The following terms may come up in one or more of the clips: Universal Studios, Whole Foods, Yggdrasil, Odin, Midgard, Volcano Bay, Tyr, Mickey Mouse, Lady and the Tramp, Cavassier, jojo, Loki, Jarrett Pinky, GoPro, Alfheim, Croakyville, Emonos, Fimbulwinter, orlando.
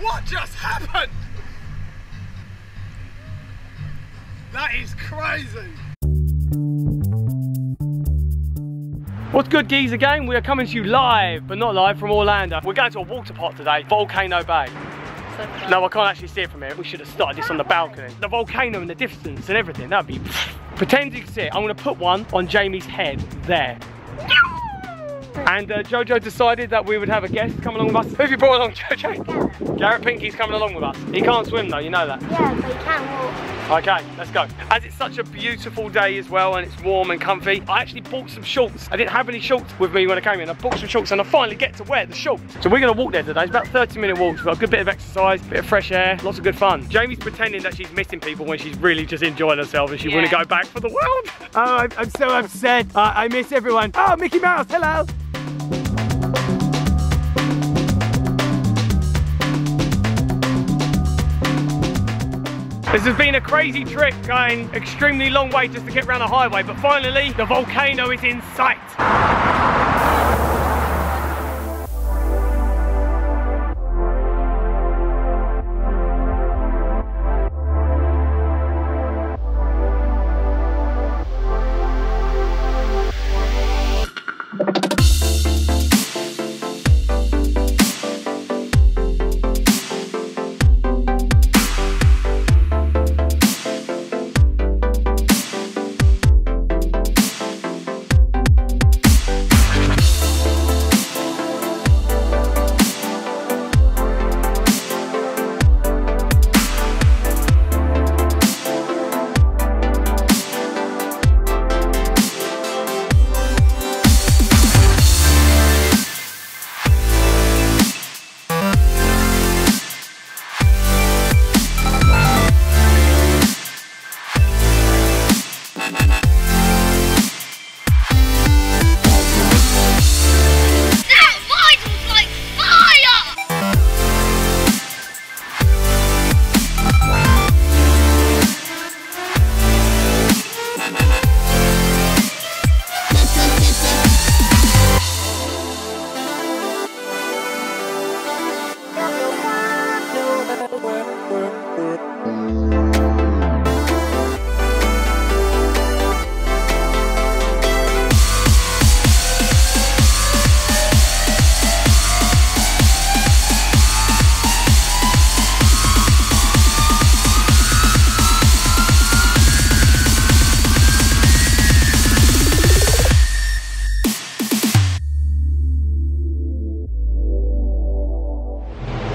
What just happened? That is crazy. What's good, geezer gang? We are coming to you live, but not live, from Orlando. We're going to a water park today, Volcano Bay. No, I can't actually see it from here. We should have started this on the balcony. The volcano in the distance and everything, that'd be... Pretend you can see it. I'm gonna put one on Jamie's head, there. And Jojo decided that we would have a guest come along with us. Who have you brought along, Jojo? Garrett. Jarrett Pinky's coming along with us. He can't swim though, you know that? Yeah, but he can walk. Okay, let's go. As it's such a beautiful day as well and it's warm and comfy, I actually bought some shorts. I didn't have any shorts with me when I came in. I bought some shorts and I finally get to wear the shorts. So we're gonna walk there today. It's about 30-minute walk. We've got a good bit of exercise, bit of fresh air, lots of good fun. Jamie's pretending that she's missing people when she's really just enjoying herself and she wouldn't go back for the world. Oh, I'm so upset. I miss everyone. Oh, Mickey Mouse, hello. This has been a crazy trip, going extremely long way just to get around a highway, but finally the volcano is in sight.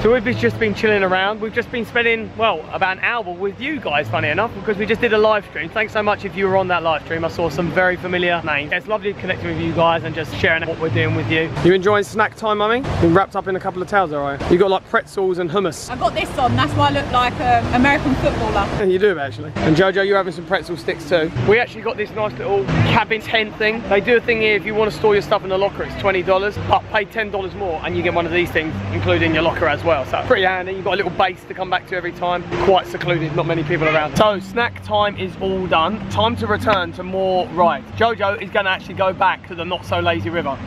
So we've just been chilling around. We've just been spending, well, about an hour with you guys, funny enough, because we just did a live stream. Thanks so much if you were on that live stream. I saw some very familiar names. It's lovely connecting with you guys and just sharing what we're doing with you. You enjoying snack time, mummy? You're wrapped up in a couple of towels, all right? You got like pretzels and hummus. I've got this on, that's why I look like an American footballer. And you do, actually. And Jojo, you're having some pretzel sticks too. We actually got this nice little cabin tent thing. They do a thing here, if you want to store your stuff in the locker, it's $20, but pay $10 more and you get one of these things, including your locker as well. So pretty handy, you've got a little base to come back to every time. Quite secluded, not many people around. So snack time is all done. Time to return to more rides. Jojo is going to actually go back to the not so lazy river.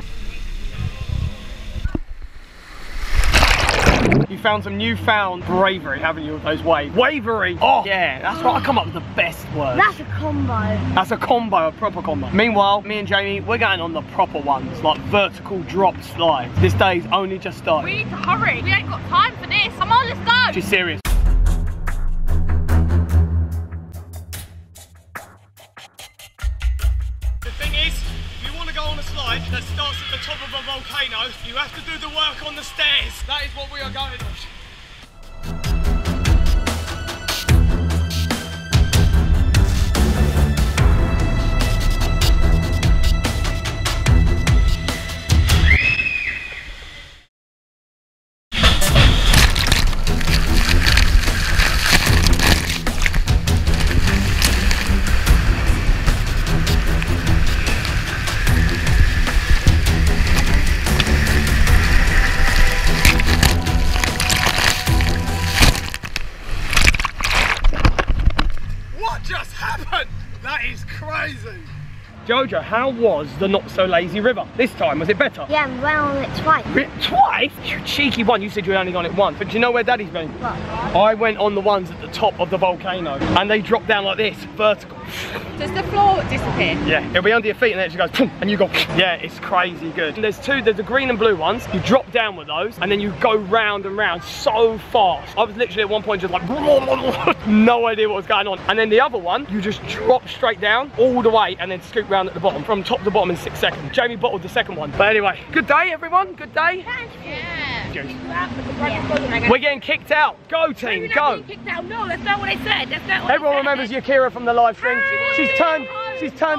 You found some newfound bravery, haven't you, with those waves? Wavery! Oh yeah, that's right, I come up with the best word. That's a combo. That's a combo, a proper combo. Meanwhile, me and Jamie, we're going on the proper ones, like vertical drop slides. This day's only just started. We need to hurry. We ain't got time for this. Come on, let's go. She's serious. The thing is, if you want to go on a slide that starts at the top of a volcano, you have to do the work on the stairs. That is what we are going on. Jojo, how was the not so lazy river this time? Was it better? Yeah, I went on it twice. Twice? You cheeky one, you said you were only on it once. But do you know where Daddy's been? What? I went on the ones at the top of the volcano and they drop down like this, vertical. Does the floor disappear? Yeah, it'll be under your feet and then it just goes, and you go, yeah, it's crazy good. And there's the green and blue ones. You drop down with those and then you go round and round so fast. I was literally at one point just like, no idea what was going on. And then the other one, you just drop straight down all the way and then scoop round at the bottom, from top to bottom in 6 seconds. Jamie bottled the second one. But anyway, good day everyone, good day. Yeah. Yeah. We're getting kicked out. Go team, we're go. Kicked out. No, that's not what I said. That's not what everyone I said. Remembers Yakira from the live stream. She's turned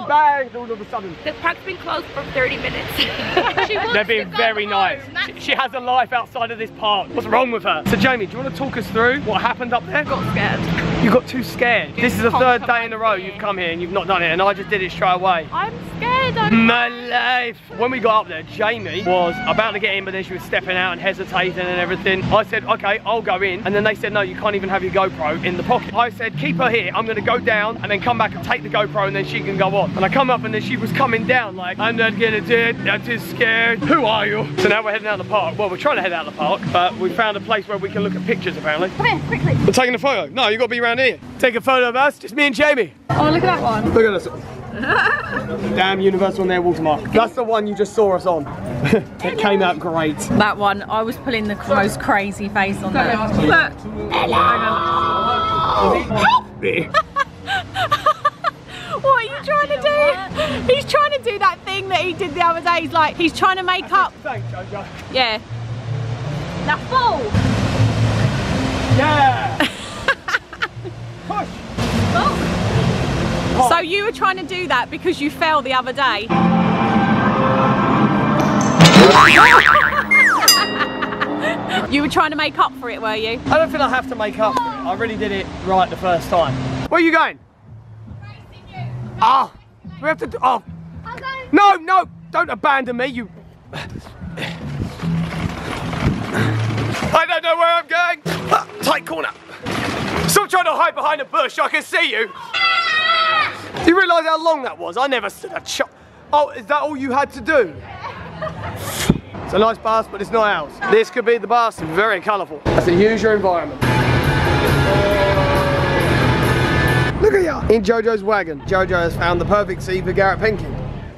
bad all of a sudden. The park's been closed for 30 minutes. They're being very nice. She has a life outside of this park. What's wrong with her? So Jamie, do you want to talk us through what happened up there? Got scared. You got too scared. This is the third day in a row you've come here and you've not done it, and I just did it straight away. I'm scared. My life. When we got up there, Jamie was about to get in, but then she was stepping out and hesitating and everything. I said, okay, I'll go in. And then they said, no, you can't even have your GoPro in the pocket. I said, keep her here. I'm going to go down and then come back and take the GoPro and then she can go on. And I come up and then she was coming down like, I'm not gonna do it, I'm too scared, who are you? So now we're heading out of the park. Well, we're trying to head out of the park, but we found a place where we can look at pictures apparently. Come here, quickly. We're taking a photo. No, you gotta be around here. Take a photo of us, just me and Jamie. Oh, look at that one. Look at us. Damn Universal and their watermark. That's the one you just saw us on. It came out great. That one, I was pulling the most crazy face on that. Look. Hello. Help me. What are you trying to do? He's trying to do that thing that he did the other day. He's like, he's trying to make up. Yeah. Now fall. Yeah. Push. Oh. So you were trying to do that because you fell the other day. You were trying to make up for it, were you? I don't feel I have to make up for it. I really did it right the first time. Where are you going? Ah, oh, we have to do, oh. No, no, don't abandon me, you. I don't know where I'm going. Ah, tight corner. Still trying to hide behind a bush, I can see you. Do you realise how long that was? I never stood a chop. Oh, is that all you had to do? It's a nice bus, but it's not ours. This could be the bus, very colourful. That's a usual environment. Look at ya! In Jojo's wagon. Jojo has found the perfect seat for Jarrett Pinky.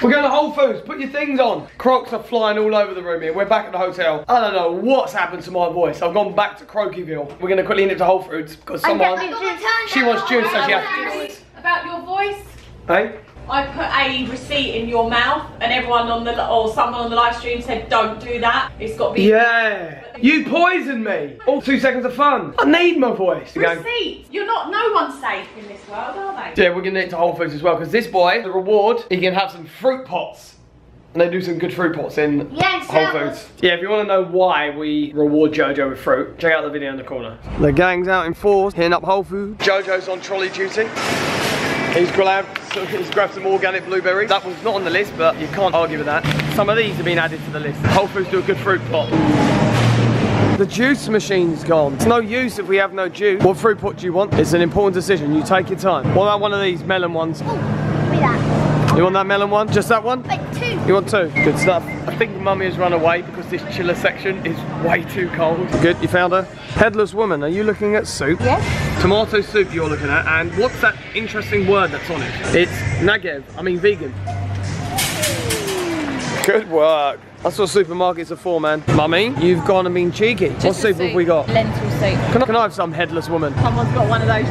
We're going to Whole Foods, put your things on. Crocs are flying all over the room here. We're back at the hotel. I don't know what's happened to my voice. I've gone back to Croakyville. We're going to quickly nip to Whole Foods because someone, she wants juice, so she has to do it. About your voice? Hey? I put a receipt in your mouth and everyone on the, or someone on the live stream said, don't do that. It's got to be. Yeah. You poisoned me. All 2 seconds of fun. I need my voice. Receipt. You're not, no one's safe in this world, are they? Yeah, we're going to get to Whole Foods as well because this boy, the reward, he can have some fruit pots. And they do some good fruit pots in Whole Foods. Yeah, if you want to know why we reward Jojo with fruit, check out the video in the corner. The gang's out in force, hitting up Whole Foods. Jojo's on trolley duty. He's grabbed some organic blueberries. That was not on the list, but you can't argue with that. Some of these have been added to the list. Whole Foods do a good fruit pot. The juice machine's gone. It's no use if we have no juice. What fruit pot do you want? It's an important decision. You take your time. What about one of these melon ones? You want that melon one? Just that one? But two. You want two? Good stuff. I think Mummy has run away because this chiller section is way too cold. Good, you found her. Headless woman, are you looking at soup? Yes. Tomato soup you're looking at, and what's that interesting word that's on it? It's nagev, I mean vegan. Good work. That's what supermarkets are for, man. Mummy, you've gone and been cheeky. Just what soup have we got? Lentil soup. Can I have some, headless woman? Someone's got one of those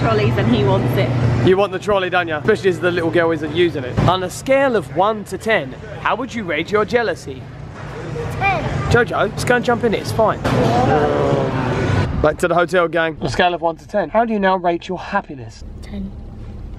trolleys and he wants it. You want the trolley, don't you? Especially as the little girl isn't using it. On a scale of 1 to 10, how would you rate your jealousy? 10. Jojo, just go and jump in it, it's fine. Yeah. Back to the hotel, gang. On a scale of 1 to 10, how do you now rate your happiness? 10.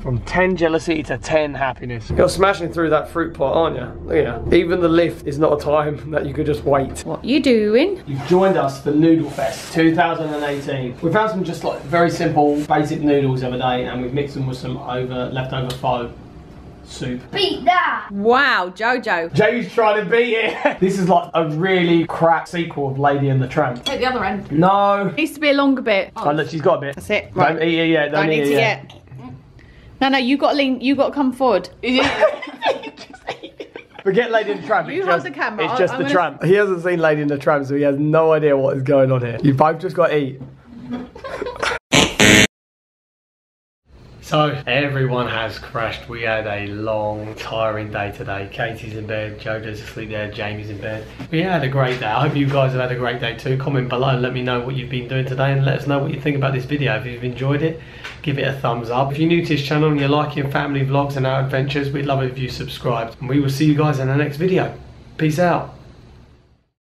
From 10 jealousy to 10 happiness. You're smashing through that fruit pot, aren't you? Look at you. Even the lift is not a time that you could just wait. What you doing? You've joined us for Noodle Fest 2018. We found some just like very simple, basic noodles the other day, and we've mixed them with some leftover pho soup. Beat that! Wow, Jojo. Jojo's trying to beat it. This is like a really crap sequel of Lady and the Tramp. Take the other end. No. It needs to be a longer bit. Oh, look, she's got a bit. That's it. Right. Don't eat it yet. Don't eat it yet. No, no, you got to lean. You got to come forward. Forget Lady and the Tramp. You hold the camera. It's just the Tramp. He hasn't seen Lady and the Tramp, so he has no idea what is going on here. You both just got to eat. So everyone has crashed. We had a long, tiring day today. Katie's in bed, Jojo's asleep there, Jamie's in bed. We had a great day. I hope you guys have had a great day too. Comment below and let me know what you've been doing today, and let us know what you think about this video. If you've enjoyed it, give it a thumbs up. If you're new to this channel and you're liking family vlogs and our adventures, we'd love it if you subscribed. And we will see you guys in the next video. Peace out.